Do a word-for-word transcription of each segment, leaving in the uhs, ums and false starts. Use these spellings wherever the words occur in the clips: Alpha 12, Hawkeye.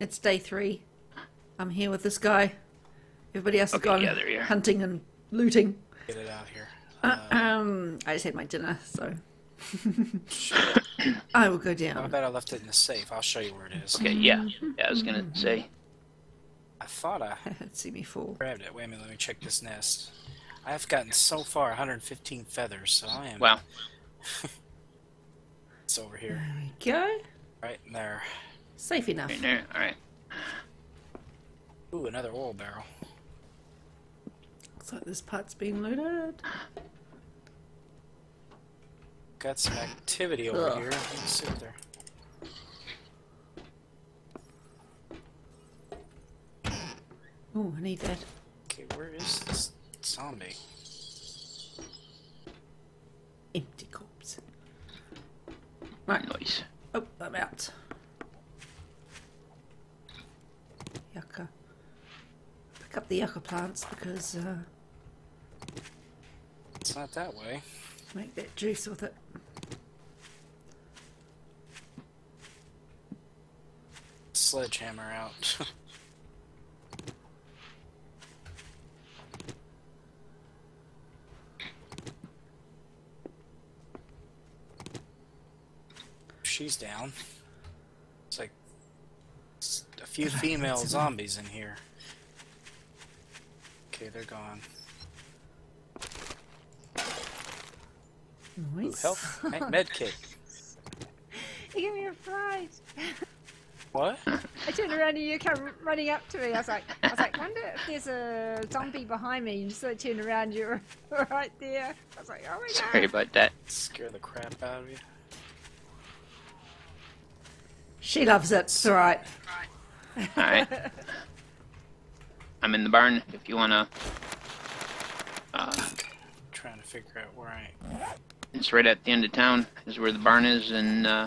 It's day three. I'm here with this guy. Everybody else has okay, gone yeah, hunting and looting. Get it out here. Uh, uh, um, I just had my dinner, so I will go down. I bet I left it in the safe. I'll show you where it is. Okay, yeah. yeah I was gonna say. I thought I had seen me fall. Grabbed it. Wait a minute. Let me check this nest. I've gotten so far one hundred fifteen feathers, so I am. Wow. It's over here. There we go. Right in there. Safe enough. Right there. All right. Ooh, another oil barrel. Looks like this part's been looted. Got some activity over Ugh. here. Let's sit there. Ooh, I need that. Okay, where is this zombie? Empty corpse. Right. Nice. Oh, I'm out. Yucca. Pick up the yucca plants because, uh... it's not that way. Make that juice with it. Sledgehammer out. She's down. It's like a few female zombies in here. Okay, they're gone. Nice. Ooh, help! Med kit. You gave me a fright. What? I turned around and you came running up to me. I was like, I was like, wonder if there's a zombie behind me. And so I turned around, you were right there. I was like, oh my god. Sorry about that. Scare the crap out of you. She loves it. It's all right. All right. I'm in the barn. If you wanna. Uh, I'm trying to figure out where I am. It's right at the end of town. Is where the barn is, and uh.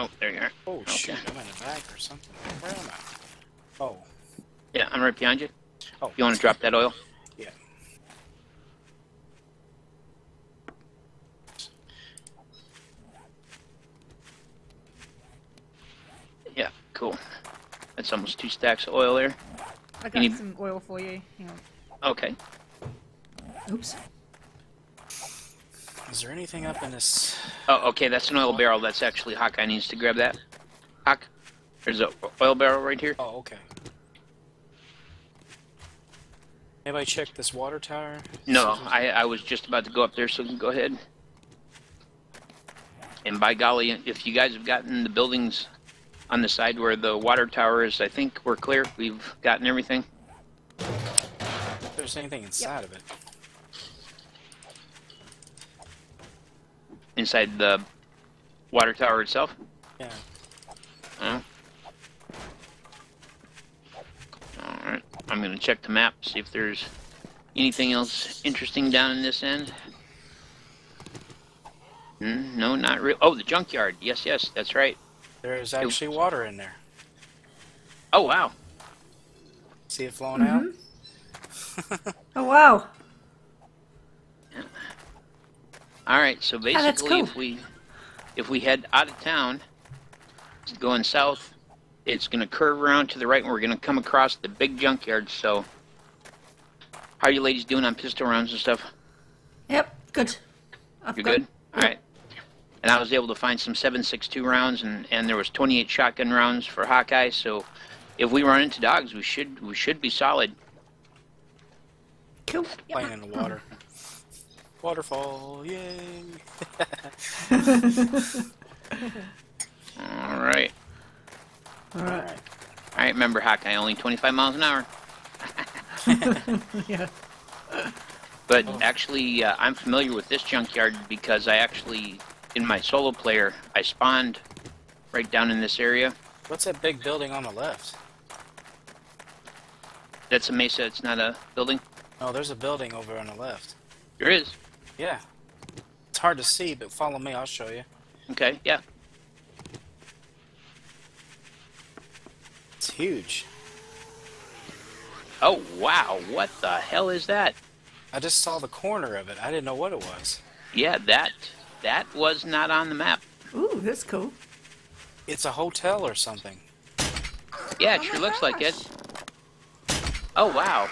Oh, there you are. Oh okay. Shit! I'm in the back or something. Where am I? Oh. Yeah, I'm right behind you. Oh. You want to drop that oil? Yeah. Yeah. Cool. That's almost two stacks of oil there. I got need... some oil for you. Hang on. Okay. Oops. Is there anything up in this? Oh, okay. That's an oil barrel. That's actually Hawkeye needs to grab that. Hawk, there's an oil barrel right here. Oh, okay. Have I checked this water tower? No, so I I was just about to go up there, so go ahead. And by golly, if you guys have gotten the buildings. On the side where the water tower is, I think we're clear. We've gotten everything. If there's anything inside yep. of it. Inside the water tower itself? Yeah. Oh. Alright, I'm gonna check the map, see if there's anything else interesting down in this end. Mm, no, not real. Oh, the junkyard. Yes, yes, that's right. There's actually water in there. Oh, wow. See it flowing mm-hmm. out? Oh, wow. Yeah. All right, so basically, yeah, that's cool. if we if we head out of town, going south, it's going to curve around to the right, and we're going to come across the big junkyard. So how are you ladies doing on pistol rounds and stuff? Yep, good. I've You're good? All right. And I was able to find some seven six two rounds, and, and there was twenty-eight shotgun rounds for Hawkeye. So, if we run into dogs, we should we should be solid. Cool. Playing in the water. Waterfall, yay! All right. All right. All right. Remember, Hawkeye only twenty-five miles an hour. Yeah. But oh. actually, uh, I'm familiar with this junkyard because I actually. In my solo player, I spawned right down in this area. What's that big building on the left? That's a mesa, it's not a building? No, there's a building over on the left. There is? Yeah. It's hard to see, but follow me, I'll show you. Okay, yeah. It's huge. Oh, wow, what the hell is that? I just saw the corner of it, I didn't know what it was. Yeah, that... That was not on the map. Ooh, that's cool. It's a hotel or something. Yeah, it oh sure looks gosh. like it. Oh wow.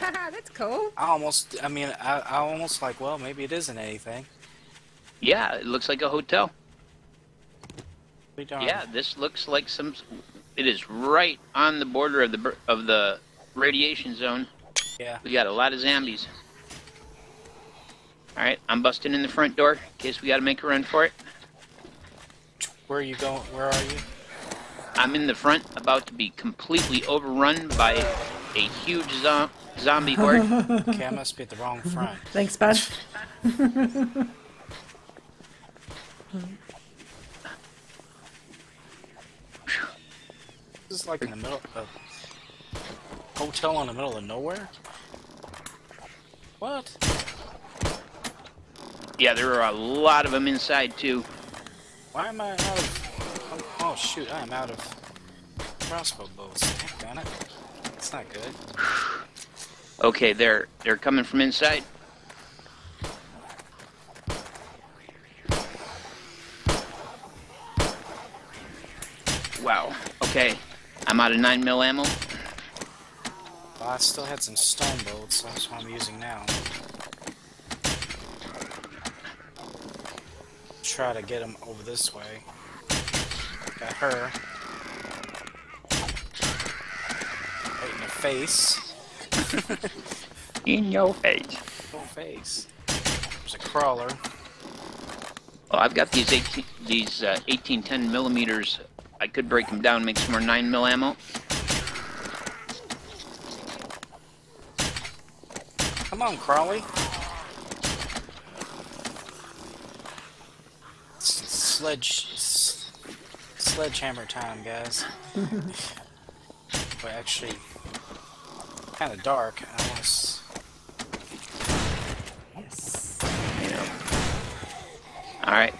Haha, that's cool. I almost, I mean, I, I almost like, well, maybe it isn't anything. Yeah, it looks like a hotel. Yeah, this looks like some. It is right on the border of the of the radiation zone. Yeah. We got a lot of zombies. All right, I'm busting in the front door in case we got to make a run for it. Where are you going? Where are you? I'm in the front, about to be completely overrun by a huge zo zombie horde. Okay, I must be at the wrong front. Thanks, bud. This is like in the middle of a hotel in the middle of nowhere? What? Yeah, there are a lot of them inside, too. Why am I out of... Oh, oh shoot, I am out of crossbow bolts. Damn it. That's not good. Okay, they're, they're coming from inside. Wow. Okay. I'm out of nine mil ammo. Well, I still had some stone bolts, so that's what I'm using now. Try to get him over this way. Got her. Right in your face. In your face. Your face. There's a crawler. Well, I've got these eighteen, these uh, eighteen ten millimeters. I could break them down, make some more nine mil ammo. Come on, Crawley. Sledge... Sledgehammer time, guys. Well, actually... Kinda dark, I guess. Yes. Yeah. Alright.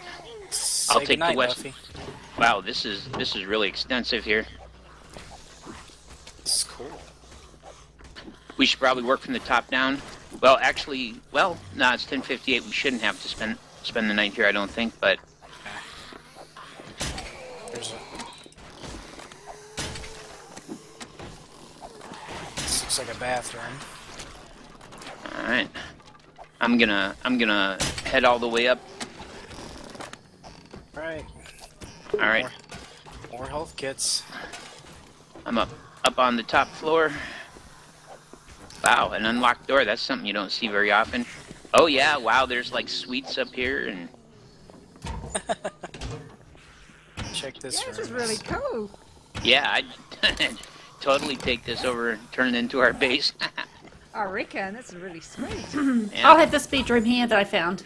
I'll take the west... Buffy. Wow, this is this is really extensive here. This is cool. We should probably work from the top down. Well, actually, well, no, nah, it's ten fifty-eight. We shouldn't have to spend spend the night here, I don't think. But there's a... This looks like a bathroom. All right, I'm gonna I'm gonna head all the way up. All right. All right. More, more health kits. I'm up, up on the top floor. Wow, an unlocked door. That's something you don't see very often. Oh yeah, wow. There's like suites up here and. Check this. Yeah, this is really cool. Yeah, I'd totally take this over and turn it into our base. I reckon this is really sweet. Yeah. I'll have this bedroom here that I found.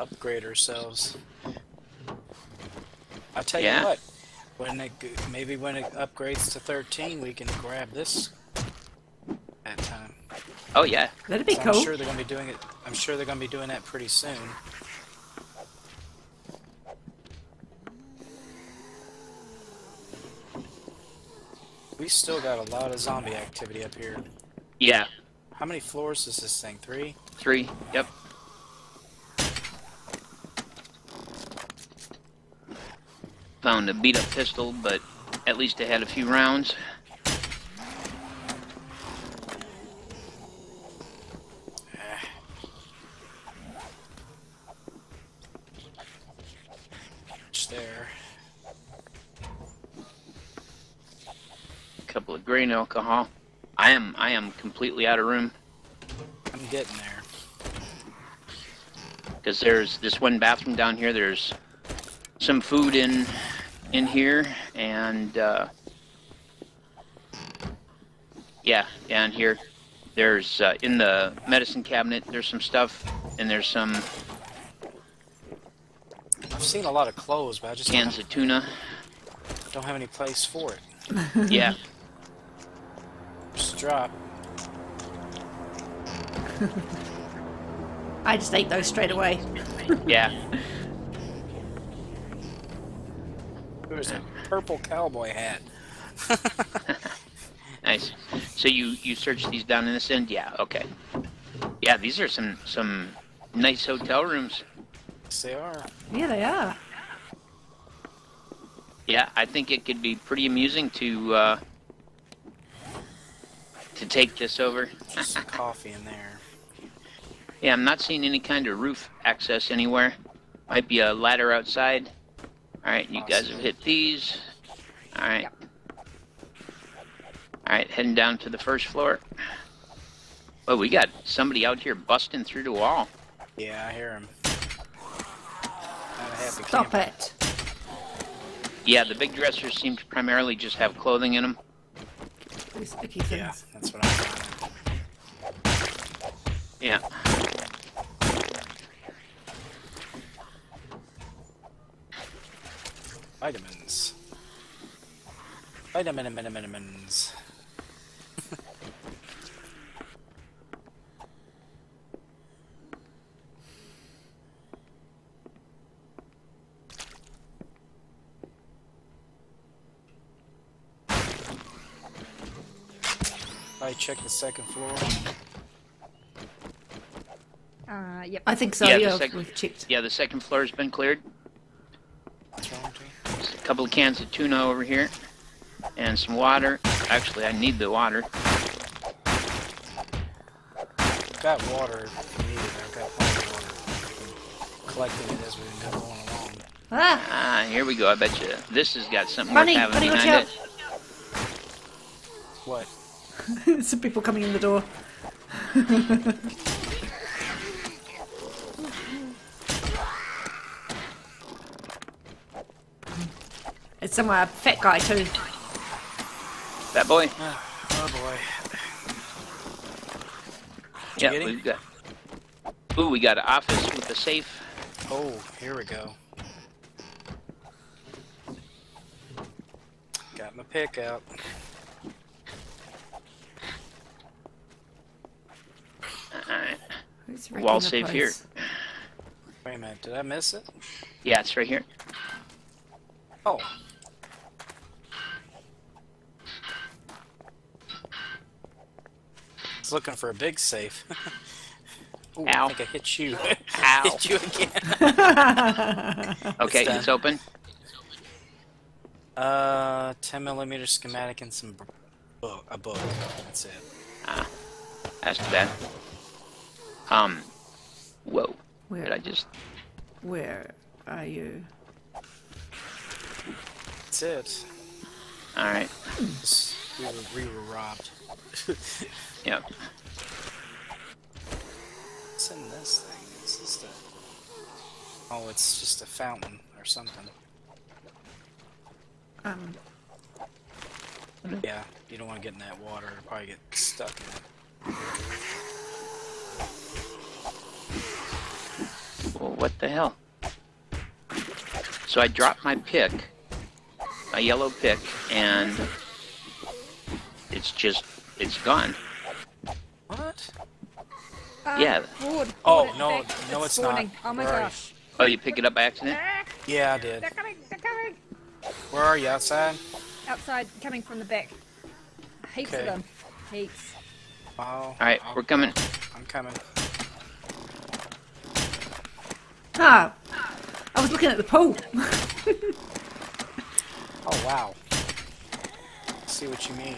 Upgrade ourselves. I tell yeah. you what, when it maybe when it upgrades to thirteen, we can grab this at time. Oh yeah, that'd be so cool. I'm sure they're gonna be doing it. I'm sure they're gonna be doing that pretty soon. We still got a lot of zombie activity up here. Yeah. How many floors is this thing? Three. Three. Yep. Found a beat-up pistol, but at least it had a few rounds. It's there. A couple of grain alcohol. I am I am completely out of room. I'm getting there. Because there's this one bathroom down here. There's some food in. in here and uh, yeah down here there's uh, in the medicine cabinet there's some stuff and there's some I've seen a lot of clothes but I just cans of tuna. I don't have any place for it. Yeah, just drop. I just ate those straight away. Yeah. There's a purple cowboy hat. Nice. So you you search these down in this end? Yeah. Okay. Yeah, these are some some nice hotel rooms. Yes, they are. Yeah, they are. Yeah, I think it could be pretty amusing to uh, to take this over. There's some coffee in there. Yeah, I'm not seeing any kind of roof access anywhere. Might be a ladder outside. Alright, you awesome. guys have hit these. Alright. Yep. Alright, heading down to the first floor. Oh, we got somebody out here busting through the wall. Yeah, I hear him. Stop camera. it. Yeah, the big dressers seem to primarily just have clothing in them. These sticky things. Yeah, that's what I thought. Yeah. Vitamins. Vitamin vitamins. I check the second floor. Uh, yep. I think so. Yeah, yeah we've checked. Yeah, the second floor has been cleared. What's wrong with you? Just a couple of cans of tuna over here. And some water. Actually, I need the water. I've got water if you need it. I've got plenty of water. Collecting it as we've been going along. Ah! Ah, here we go. I bet you this has got something funny, worth having funny, behind it. What? Some people coming in the door. It's somewhere a fat guy too. Fat boy. Oh, oh boy. Yeah, we've got. Ooh, we got an office with a safe. Oh, here we go. Got my pick out. Right wall safe here. Wait a minute, did I miss it? Yeah, it's right here. Oh. I was looking for a big safe. Ooh, Ow. I think I hit you. Ow. Hit you again. Okay, it's, it's open. Uh, ten millimeter schematic and some book. A book. That's it. Ah, that's too bad. Um, whoa, where did I just... Where are you? That's it. Alright. We were, we were robbed. Yep. What's in this thing? Is this the... Oh, it's just a fountain or something. Um. Yeah, you don't want to get in that water. You'll probably get stuck in it. Well, what the hell? So I dropped my pick, my yellow pick, and it's just, it's gone. What? Um, yeah. Board, board oh, no, back. no, it's, it's not. Oh my Where gosh. Oh, you pick it up by accident? Yeah, I did. They're coming, they're coming. Where are you, outside? Outside, coming from the back. Heaps okay. of them. Heaps. Oh, All right, I'll, we're coming. I'm coming. Ah, I was looking at the pool. Oh, wow. See what you mean.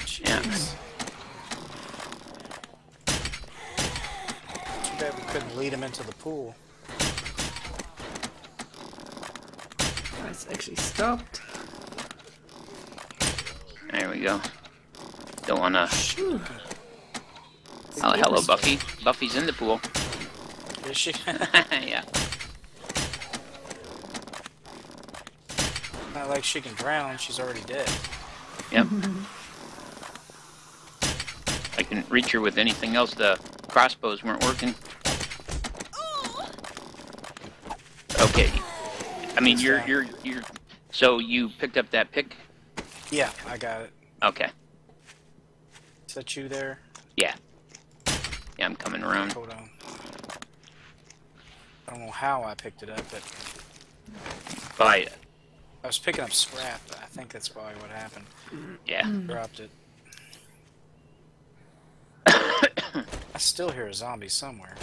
Jeez. Yeah. Too bad we couldn't lead him into the pool. Oh, it's actually stopped. There we go. Don't wanna... Ooh. Oh, hello, Buffy. Buffy's in the pool. Is she? Yeah. Not like she can drown, she's already dead. Yep. I couldn't reach her with anything else, the crossbows weren't working. Okay. I mean you're you're you're so you picked up that pick? Yeah, I got it. Okay. Is that you there? Yeah. Yeah, I'm coming around. Hold on. I don't know how I picked it up, but I, I was picking up scrap. I think that's probably what happened. Yeah. Mm. Dropped it. I still hear a zombie somewhere.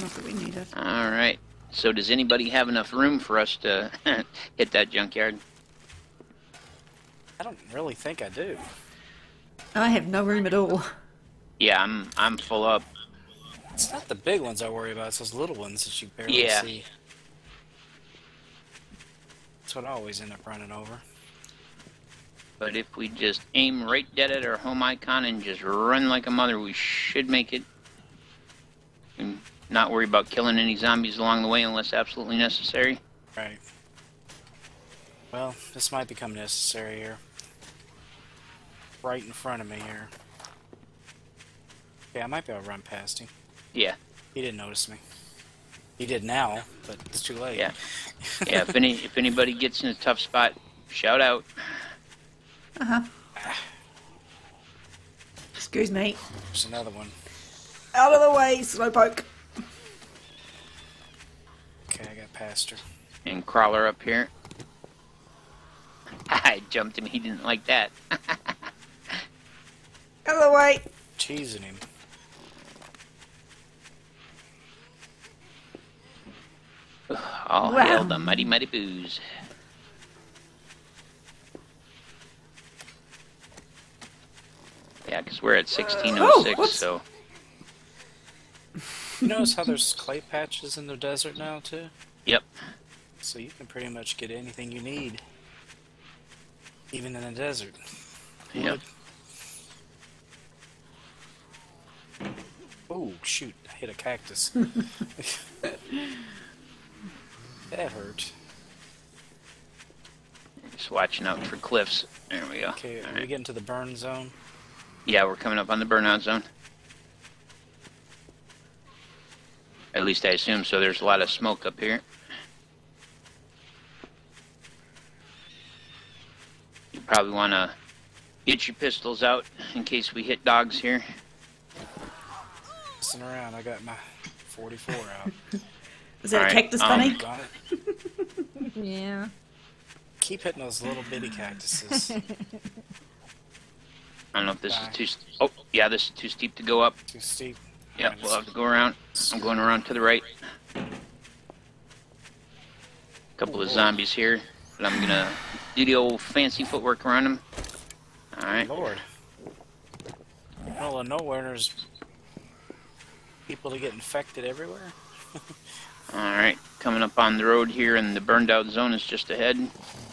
Not that we need it. Alright. So does anybody have enough room for us to hit that junkyard? I don't really think I do. I have no room at all. Yeah, I'm I'm full up. It's not the big ones I worry about, it's those little ones that you barely yeah. see. That's what I always end up running over. But if we just aim right dead at our home icon and just run like a mother, we should make it. And not worry about killing any zombies along the way unless absolutely necessary. Right. Well, this might become necessary here. Right in front of me here. Yeah, I might be able to run past him. Yeah. He didn't notice me. He did now, but it's too late. Yeah. Yeah, if any if anybody gets in a tough spot, shout out. Uh-huh. Excuse me. There's another one. Out of the way, slowpoke. Okay, I got past her. And Crawler up here. I jumped him. He didn't like that. Out of the way. Cheesing him. All wow. hail the mighty, mighty booze. Yeah, because we're at sixteen oh six, oh, so... You notice how there's clay patches in the desert now, too? Yep. So you can pretty much get anything you need. Even in the desert. Yep. Oh, shoot. I hit a cactus. That hurt. Just watching out for cliffs. There we go. Okay, are we getting to the burn zone? Yeah, we're coming up on the burnout zone. At least I assume so. There's a lot of smoke up here. You probably want to get your pistols out in case we hit dogs here. Listen around. I got my forty-four out. Is that All a right, cactus, um, bunny? Got it. Yeah. Keep hitting those little bitty cactuses. I don't know if this Bye. is too... St oh, yeah, this is too steep to go up. Too steep. Yeah, right, we'll have to go around. I'm going around to the right. A couple of zombies here, but I'm going to do the old fancy footwork around them. Alright. Lord. In the middle of nowhere, there's people that get infected everywhere. Alright, coming up on the road here, and the burned out zone is just ahead.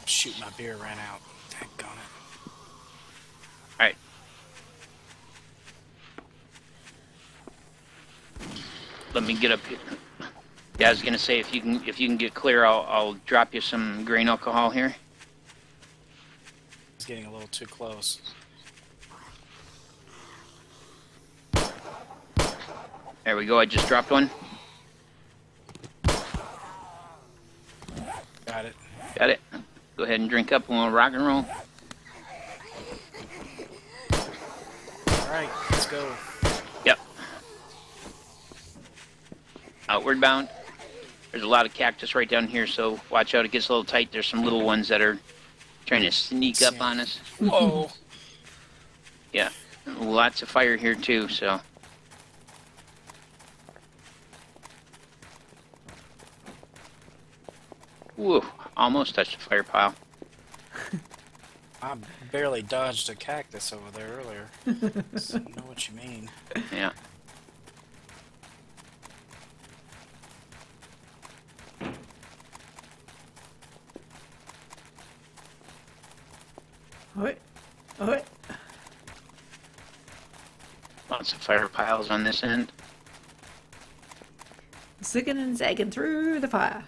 Shoot, my beer ran out. Dang on it. Alright. Let me get up here. Yeah, I was gonna say if you can if you can get clear, I'll I'll drop you some grain alcohol here. It's getting a little too close. There we go. I just dropped one. Got it. Got it. Go ahead and drink up and we'll rock and roll. All right, let's go. Outward bound. There's a lot of cactus right down here, so watch out. It gets a little tight. There's some little ones that are trying to sneak up on us. Whoa. Yeah. Lots of fire here, too, so. Whoa. Almost touched the fire pile. I barely dodged a cactus over there earlier. So I know what you mean. Yeah. What? What? Lots of fire piles on this end. Zigging and zagging through the fire.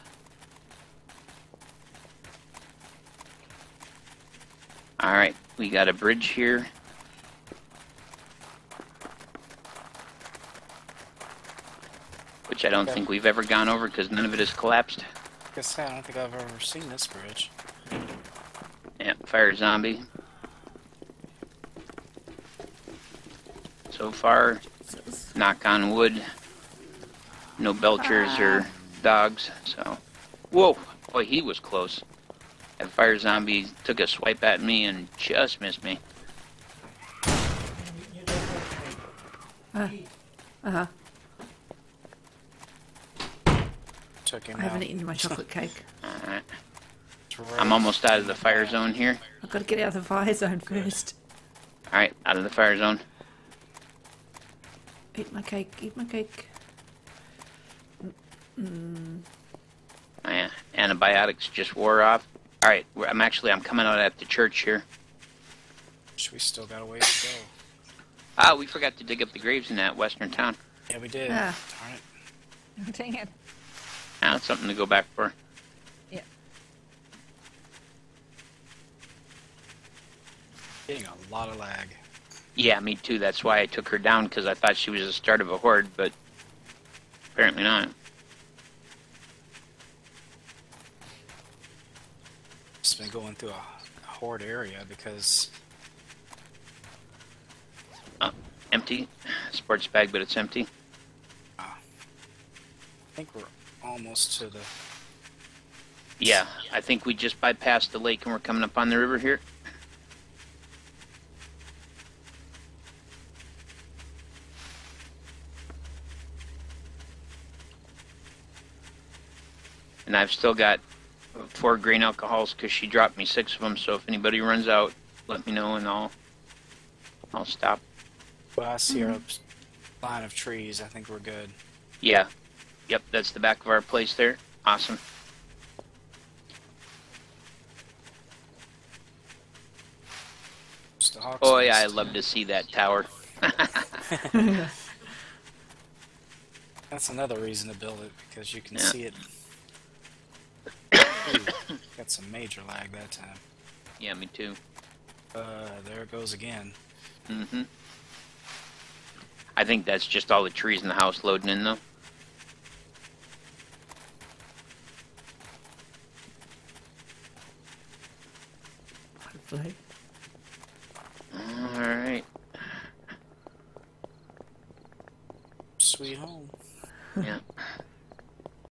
Alright, we got a bridge here. Which I don't okay. think we've ever gone over because none of it has collapsed. I guess I don't think I've ever seen this bridge. Yeah, fire zombie. So far, knock on wood, no belchers ah. or dogs, so... Whoa! Boy, he was close. That fire zombie took a swipe at me and just missed me. Uh, uh-huh. Took him I out. Haven't eaten my chocolate cake. Alright. I'm almost out of the fire zone here. I've got to get out of the fire zone first. Alright, out of the fire zone. Eat my cake, eat my cake. Mm. Oh, yeah. Antibiotics just wore off. Alright, I'm actually, I'm coming out at the church here. We still got a ways to go. Ah, we forgot to dig up the graves in that western town. Yeah, we did. Ah. Darn it. Dang it. Now it's something to go back for. Yeah. Getting a lot of lag. Yeah, me too. That's why I took her down, because I thought she was the start of a horde, but apparently not. Just been going through a horde area because... Uh, empty. Sports bag, but it's empty. Uh, I think we're almost to the... Yeah, I think we just bypassed the lake and we're coming up on the river here. And I've still got four grain alcohols because she dropped me six of them, so if anybody runs out, let me know and I'll, I'll stop. Well, I see our line of trees. I think we're good. Yeah. Yep, that's the back of our place there. Awesome. Oh, yeah, I love to see that tower. That's another reason to build it, because you can yeah. see it. Ooh, got some major lag that time. Yeah, me too. Uh, there it goes again. Mm-hmm. I think that's just all the trees in the house loading in, though. Hopefully. All right. Sweet home. Yeah.